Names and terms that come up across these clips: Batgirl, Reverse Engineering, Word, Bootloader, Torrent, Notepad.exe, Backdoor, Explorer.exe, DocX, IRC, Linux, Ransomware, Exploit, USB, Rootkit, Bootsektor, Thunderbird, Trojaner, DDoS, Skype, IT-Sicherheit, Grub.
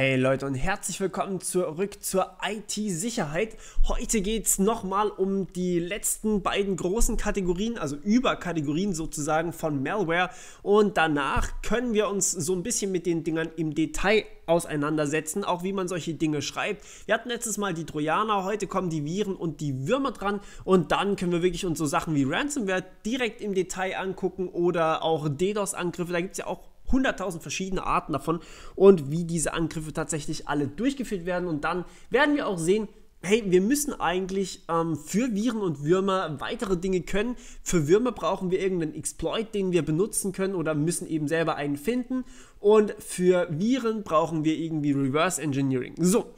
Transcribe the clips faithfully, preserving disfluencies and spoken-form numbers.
Hey Leute und herzlich willkommen zurück zur I T-Sicherheit. Heute geht es nochmal um die letzten beiden großen Kategorien, also Überkategorien sozusagen von Malware, und danach können wir uns so ein bisschen mit den Dingern im Detail auseinandersetzen, auch wie man solche Dinge schreibt. Wir hatten letztes Mal die Trojaner, heute kommen die Viren und die Würmer dran und dann können wir wirklich uns so Sachen wie Ransomware direkt im Detail angucken oder auch DDoS-Angriffe, da gibt es ja auch hunderttausend verschiedene Arten davon und wie diese Angriffe tatsächlich alle durchgeführt werden. Und dann werden wir auch sehen, hey, wir müssen eigentlich ähm, für Viren und Würmer weitere Dinge können. Für Würmer brauchen wir irgendeinen Exploit, den wir benutzen können oder müssen eben selber einen finden. Und für Viren brauchen wir irgendwie Reverse Engineering. So,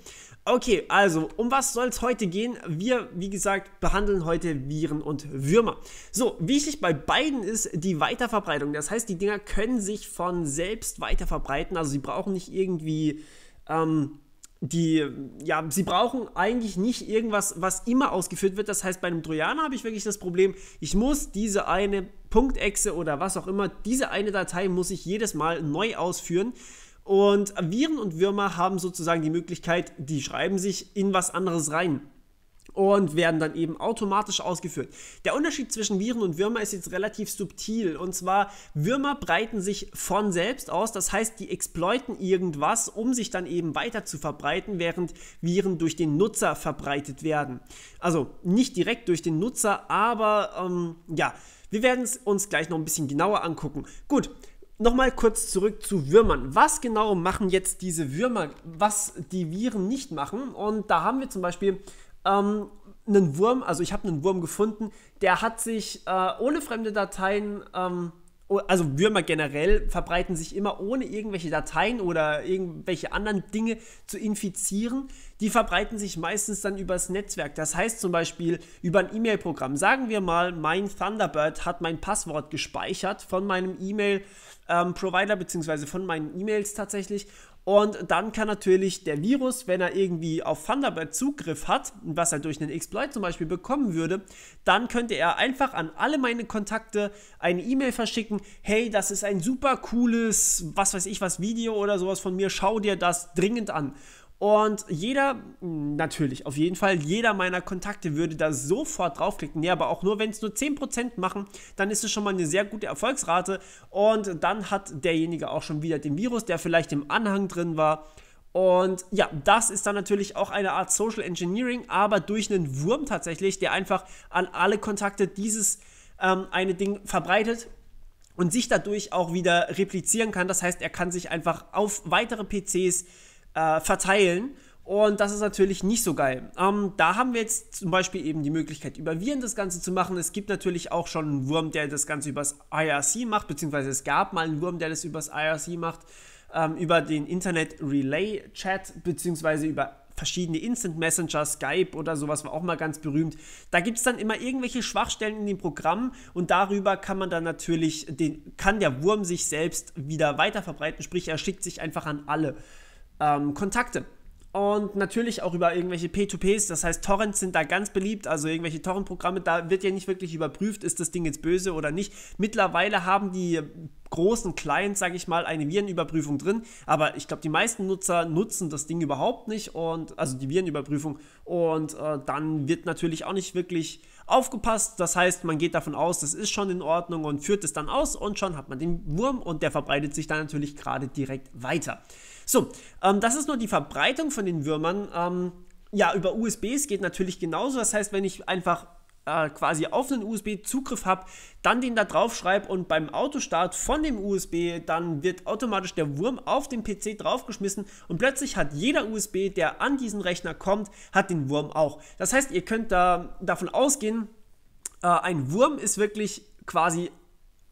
okay, also um was soll es heute gehen? Wir, wie gesagt, behandeln heute Viren und Würmer. So, wichtig bei beiden ist die Weiterverbreitung. Das heißt, die Dinger können sich von selbst weiterverbreiten. Also sie brauchen nicht irgendwie... Ähm, Die, ja, sie brauchen eigentlich nicht irgendwas, was immer ausgeführt wird. Das heißt, bei einem Trojaner habe ich wirklich das Problem, ich muss diese eine .exe oder was auch immer, diese eine Datei muss ich jedes Mal neu ausführen. Und Viren und Würmer haben sozusagen die Möglichkeit, die schreiben sich in was anderes rein und werden dann eben automatisch ausgeführt. Der Unterschied zwischen Viren und Würmer ist jetzt relativ subtil. Und zwar, Würmer breiten sich von selbst aus. Das heißt, die exploiten irgendwas, um sich dann eben weiter zu verbreiten, während Viren durch den Nutzer verbreitet werden. Also nicht direkt durch den Nutzer, aber ähm, ja, wir werden es uns gleich noch ein bisschen genauer angucken. Gut. Nochmal kurz zurück zu Würmern. Was genau machen jetzt diese Würmer, was die Viren nicht machen? Und da haben wir zum Beispiel ähm, einen Wurm, also ich habe einen Wurm gefunden, der hat sich äh, ohne fremde Dateien, ähm, also Würmer generell verbreiten sich immer ohne irgendwelche Dateien oder irgendwelche anderen Dinge zu infizieren. Die verbreiten sich meistens dann übers Netzwerk. Das heißt zum Beispiel über ein E-Mail-Programm. Sagen wir mal, mein Thunderbird hat mein Passwort gespeichert von meinem E-Mail-Provider ähm, beziehungsweise von meinen E-Mails tatsächlich. Und dann kann natürlich der Virus, wenn er irgendwie auf Thunderbird Zugriff hat, was er durch einen Exploit zum Beispiel bekommen würde, dann könnte er einfach an alle meine Kontakte eine E-Mail verschicken, hey, das ist ein super cooles, was weiß ich was, Video oder sowas von mir, schau dir das dringend an. Und jeder, natürlich, auf jeden Fall, jeder meiner Kontakte würde da sofort draufklicken. Nee, aber auch nur, wenn es nur zehn Prozent machen, dann ist es schon mal eine sehr gute Erfolgsrate. Und dann hat derjenige auch schon wieder den Virus, der vielleicht im Anhang drin war. Und ja, das ist dann natürlich auch eine Art Social Engineering, aber durch einen Wurm tatsächlich, der einfach an alle Kontakte dieses ähm, eine Ding verbreitet und sich dadurch auch wieder replizieren kann. Das heißt, er kann sich einfach auf weitere P Cs Äh, verteilen und das ist natürlich nicht so geil. Ähm, da haben wir jetzt zum Beispiel eben die Möglichkeit, über Viren das Ganze zu machen. Es gibt natürlich auch schon einen Wurm, der das Ganze übers I R C macht, beziehungsweise es gab mal einen Wurm, der das übers I R C macht, ähm, über den Internet Relay Chat, beziehungsweise über verschiedene Instant Messenger, Skype oder sowas war auch mal ganz berühmt. Da gibt es dann immer irgendwelche Schwachstellen in dem Programm und darüber kann man dann natürlich, den, kann der Wurm sich selbst wieder weiter verbreiten, sprich er schickt sich einfach an alle Ähm, Kontakte. Und natürlich auch über irgendwelche P zwei Ps, das heißt Torrents sind da ganz beliebt, also irgendwelche Torrent-Programme, da wird ja nicht wirklich überprüft, ist das Ding jetzt böse oder nicht. Mittlerweile haben die großen Clients, sage ich mal, eine Virenüberprüfung drin, aber ich glaube, die meisten Nutzer nutzen das Ding überhaupt nicht, und also die Virenüberprüfung, und äh, dann wird natürlich auch nicht wirklich aufgepasst, das heißt, man geht davon aus, das ist schon in Ordnung und führt es dann aus und schon hat man den Wurm und der verbreitet sich dann natürlich gerade direkt weiter. So, ähm, das ist nur die Verbreitung von den Würmern. Ähm, ja, über U S Bs geht natürlich genauso. Das heißt, wenn ich einfach äh, quasi auf einen U S B Zugriff habe, dann den da drauf schreibe und beim Autostart von dem U S B, dann wird automatisch der Wurm auf den P C draufgeschmissen und plötzlich hat jeder U S B, der an diesen Rechner kommt, hat den Wurm auch. Das heißt, ihr könnt da davon ausgehen, äh, ein Wurm ist wirklich quasi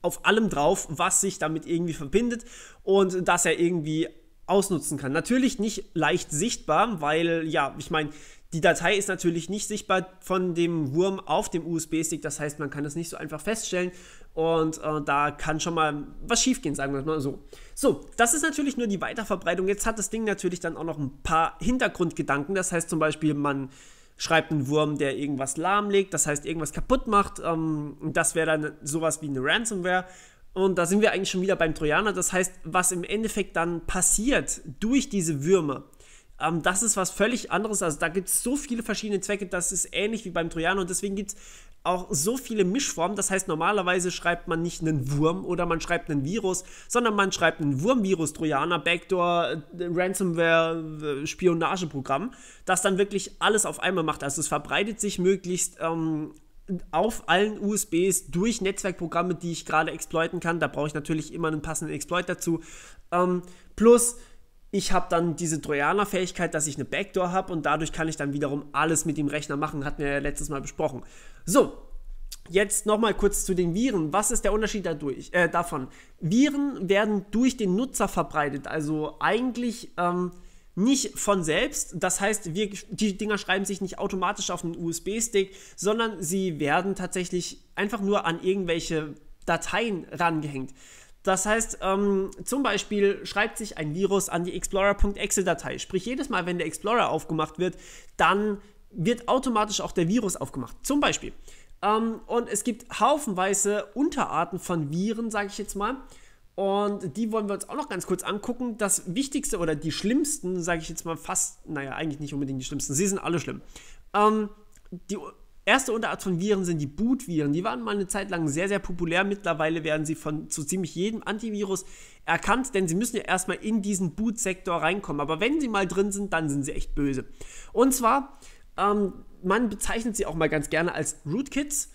auf allem drauf, was sich damit irgendwie verbindet und dass er irgendwie ausnutzen kann. Natürlich nicht leicht sichtbar, weil, ja, ich meine, die Datei ist natürlich nicht sichtbar von dem Wurm auf dem U S B-Stick, das heißt, man kann das nicht so einfach feststellen und äh, da kann schon mal was schiefgehen, sagen wir mal so. So, das ist natürlich nur die Weiterverbreitung. Jetzt hat das Ding natürlich dann auch noch ein paar Hintergrundgedanken, das heißt zum Beispiel, man schreibt einen Wurm, der irgendwas lahmlegt, das heißt, irgendwas kaputt macht, ähm, das wäre dann sowas wie eine Ransomware. Und da sind wir eigentlich schon wieder beim Trojaner. Das heißt, was im Endeffekt dann passiert durch diese Würmer, ähm, das ist was völlig anderes. Also da gibt es so viele verschiedene Zwecke, das ist ähnlich wie beim Trojaner und deswegen gibt es auch so viele Mischformen. Das heißt, normalerweise schreibt man nicht einen Wurm oder man schreibt einen Virus, sondern man schreibt einen Wurmvirus, Trojaner, Backdoor, Ransomware, Spionageprogramm, das dann wirklich alles auf einmal macht. Also es verbreitet sich möglichst ähm, auf allen U S Bs durch Netzwerkprogramme, die ich gerade exploiten kann. Da brauche ich natürlich immer einen passenden Exploit dazu. Ähm, plus, ich habe dann diese Trojaner-Fähigkeit, dass ich eine Backdoor habe und dadurch kann ich dann wiederum alles mit dem Rechner machen. Hatten wir ja letztes Mal besprochen. So, jetzt nochmal kurz zu den Viren. Was ist der Unterschied dadurch, äh, davon? Viren werden durch den Nutzer verbreitet, also eigentlich ähm, nicht von selbst. Das heißt, wir, die Dinger schreiben sich nicht automatisch auf einen U S B-Stick, sondern sie werden tatsächlich einfach nur an irgendwelche Dateien rangehängt. Das heißt, ähm, zum Beispiel schreibt sich ein Virus an die Explorer.exe-Datei. Sprich, jedes Mal, wenn der Explorer aufgemacht wird, dann wird automatisch auch der Virus aufgemacht. Zum Beispiel. Ähm, und es gibt haufenweise Unterarten von Viren, sage ich jetzt mal. Und die wollen wir uns auch noch ganz kurz angucken. Das Wichtigste oder die schlimmsten, sage ich jetzt mal fast, naja, eigentlich nicht unbedingt die schlimmsten. Sie sind alle schlimm. Ähm, die erste Unterart von Viren sind die Bootviren. Die waren mal eine Zeit lang sehr, sehr populär. Mittlerweile werden sie von so ziemlich jedem Antivirus erkannt, denn sie müssen ja erstmal in diesen Bootsektor reinkommen. Aber wenn sie mal drin sind, dann sind sie echt böse. Und zwar, ähm, man bezeichnet sie auch mal ganz gerne als Rootkits.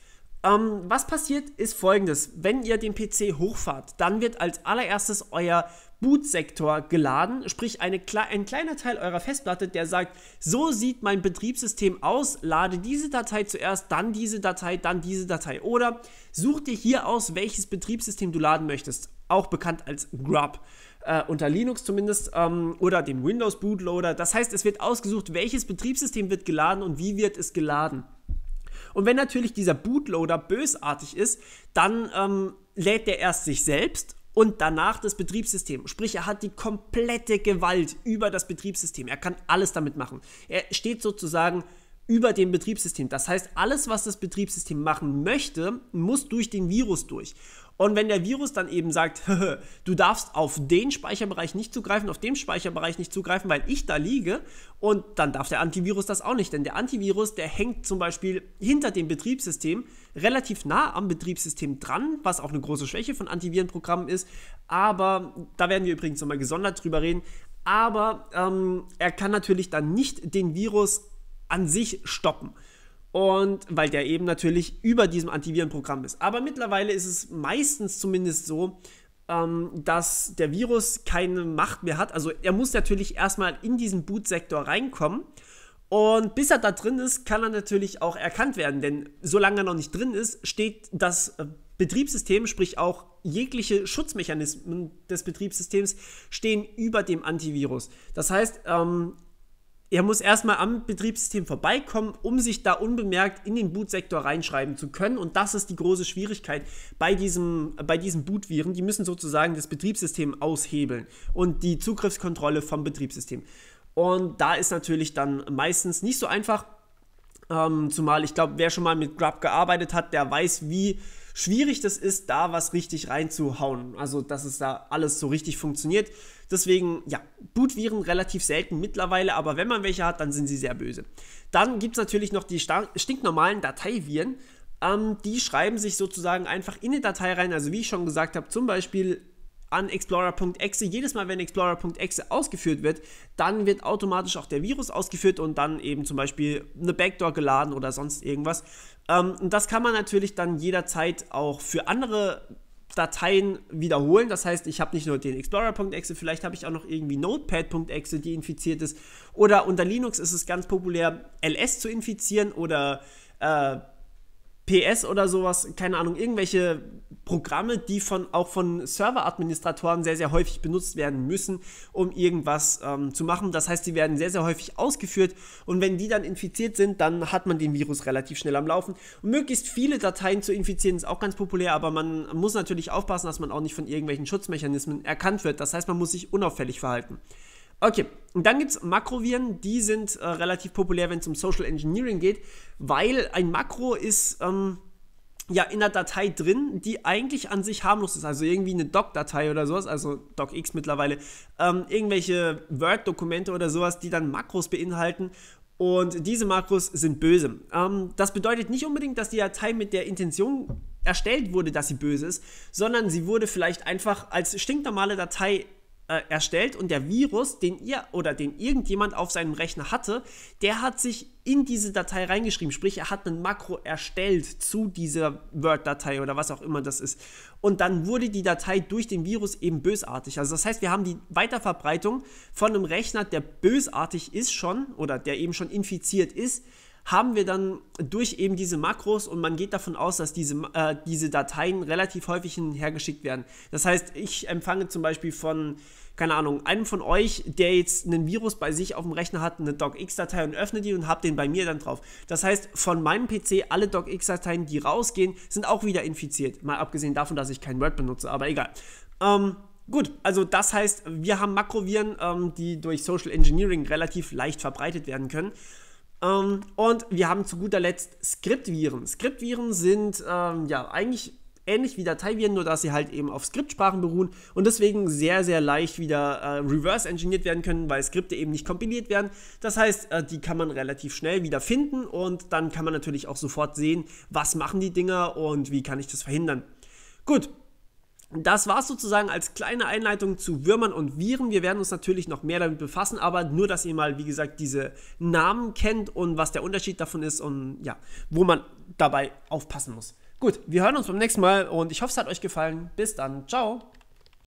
Ähm, was passiert, ist folgendes. Wenn ihr den P C hochfahrt, dann wird als allererstes euer Bootsektor geladen, sprich eine, ein kleiner Teil eurer Festplatte, der sagt, so sieht mein Betriebssystem aus, lade diese Datei zuerst, dann diese Datei, dann diese Datei. Oder such dir hier aus, welches Betriebssystem du laden möchtest, auch bekannt als Grub, äh, unter Linux zumindest, ähm, oder dem Windows Bootloader. Das heißt, es wird ausgesucht, welches Betriebssystem wird geladen und wie wird es geladen. Und wenn natürlich dieser Bootloader bösartig ist, dann ähm, lädt der erst sich selbst und danach das Betriebssystem. Sprich, er hat die komplette Gewalt über das Betriebssystem. Er kann alles damit machen. Er steht sozusagen über dem Betriebssystem. Das heißt, alles, was das Betriebssystem machen möchte, muss durch den Virus durch. Und wenn der Virus dann eben sagt, du darfst auf den Speicherbereich nicht zugreifen, auf dem Speicherbereich nicht zugreifen, weil ich da liege, und dann darf der Antivirus das auch nicht, denn der Antivirus, der hängt zum Beispiel hinter dem Betriebssystem, relativ nah am Betriebssystem dran, was auch eine große Schwäche von Antivirenprogrammen ist, aber, da werden wir übrigens nochmal gesondert drüber reden, aber ähm, er kann natürlich dann nicht den Virus an sich stoppen. Und weil der eben natürlich über diesem Antivirenprogramm ist. Aber mittlerweile ist es meistens zumindest so, ähm, dass der Virus keine Macht mehr hat. Also er muss natürlich erstmal in diesen Bootsektor reinkommen. Und bis er da drin ist, kann er natürlich auch erkannt werden. Denn solange er noch nicht drin ist, steht das äh, Betriebssystem, sprich auch jegliche Schutzmechanismen des Betriebssystems, stehen über dem Antivirus. Das heißt, ähm, er muss erstmal am Betriebssystem vorbeikommen, um sich da unbemerkt in den Bootsektor reinschreiben zu können. Und das ist die große Schwierigkeit bei, diesem, bei diesen Bootviren. Die müssen sozusagen das Betriebssystem aushebeln und die Zugriffskontrolle vom Betriebssystem. Und da ist natürlich dann meistens nicht so einfach. Ähm, zumal, ich glaube, wer schon mal mit Grub gearbeitet hat, der weiß, wie schwierig das ist, da was richtig reinzuhauen. Also, dass es da alles so richtig funktioniert. Deswegen, ja, Bootviren relativ selten mittlerweile, aber wenn man welche hat, dann sind sie sehr böse. Dann gibt es natürlich noch die stinknormalen Dateiviren. Ähm, die schreiben sich sozusagen einfach in eine Datei rein. Also, wie ich schon gesagt habe, zum Beispiel an Explorer.exe. Jedes Mal, wenn Explorer.exe ausgeführt wird, dann wird automatisch auch der Virus ausgeführt und dann eben zum Beispiel eine Backdoor geladen oder sonst irgendwas. Ähm, und das kann man natürlich dann jederzeit auch für andere Dateien wiederholen. Das heißt, ich habe nicht nur den Explorer.exe, vielleicht habe ich auch noch irgendwie Notepad.exe, die infiziert ist. Oder unter Linux ist es ganz populär, L S zu infizieren oder äh, P S oder sowas, keine Ahnung, irgendwelche Programme, die von, auch von Serveradministratoren sehr, sehr häufig benutzt werden müssen, um irgendwas ähm, zu machen. Das heißt, die werden sehr, sehr häufig ausgeführt und wenn die dann infiziert sind, dann hat man den Virus relativ schnell am Laufen. Und möglichst viele Dateien zu infizieren ist auch ganz populär, aber man muss natürlich aufpassen, dass man auch nicht von irgendwelchen Schutzmechanismen erkannt wird. Das heißt, man muss sich unauffällig verhalten. Okay, und dann gibt es Makroviren, die sind äh, relativ populär, wenn es um Social Engineering geht, weil ein Makro ist ähm, ja in einer Datei drin, die eigentlich an sich harmlos ist, also irgendwie eine Doc-Datei oder sowas, also DocX mittlerweile, ähm, irgendwelche Word-Dokumente oder sowas, die dann Makros beinhalten. Und diese Makros sind böse. Ähm, das bedeutet nicht unbedingt, dass die Datei mit der Intention erstellt wurde, dass sie böse ist, sondern sie wurde vielleicht einfach als stinknormale Datei äh, erstellt und der Virus, den ihr oder den irgendjemand auf seinem Rechner hatte, der hat sich in diese Datei reingeschrieben. Sprich, er hat ein Makro erstellt zu dieser Word-Datei oder was auch immer das ist. Und dann wurde die Datei durch den Virus eben bösartig. Also das heißt, wir haben die Weiterverbreitung von einem Rechner, der bösartig ist schon oder der eben schon infiziert ist, haben wir dann durch eben diese Makros, und man geht davon aus, dass diese, äh, diese Dateien relativ häufig hinhergeschickt werden. Das heißt, ich empfange zum Beispiel von, keine Ahnung, einem von euch, der jetzt einen Virus bei sich auf dem Rechner hat, eine DocX-Datei und öffne die und habe den bei mir dann drauf. Das heißt, von meinem P C, alle DocX-Dateien, die rausgehen, sind auch wieder infiziert. Mal abgesehen davon, dass ich kein Word benutze, aber egal. Ähm, gut, also das heißt, wir haben Makroviren, ähm, die durch Social Engineering relativ leicht verbreitet werden können. Ähm, und wir haben zu guter Letzt Skriptviren. Skriptviren sind ähm, ja eigentlich ähnlich wie Dateiviren, nur dass sie halt eben auf Skriptsprachen beruhen und deswegen sehr, sehr leicht wieder äh, reverse engineert werden können, weil Skripte eben nicht kompiliert werden. Das heißt, äh, die kann man relativ schnell wieder finden und dann kann man natürlich auch sofort sehen, was machen die Dinger und wie kann ich das verhindern. Gut. Das war es sozusagen als kleine Einleitung zu Würmern und Viren. Wir werden uns natürlich noch mehr damit befassen, aber nur, dass ihr mal, wie gesagt, diese Namen kennt und was der Unterschied davon ist und ja, wo man dabei aufpassen muss. Gut, wir hören uns beim nächsten Mal und ich hoffe, es hat euch gefallen. Bis dann, ciao!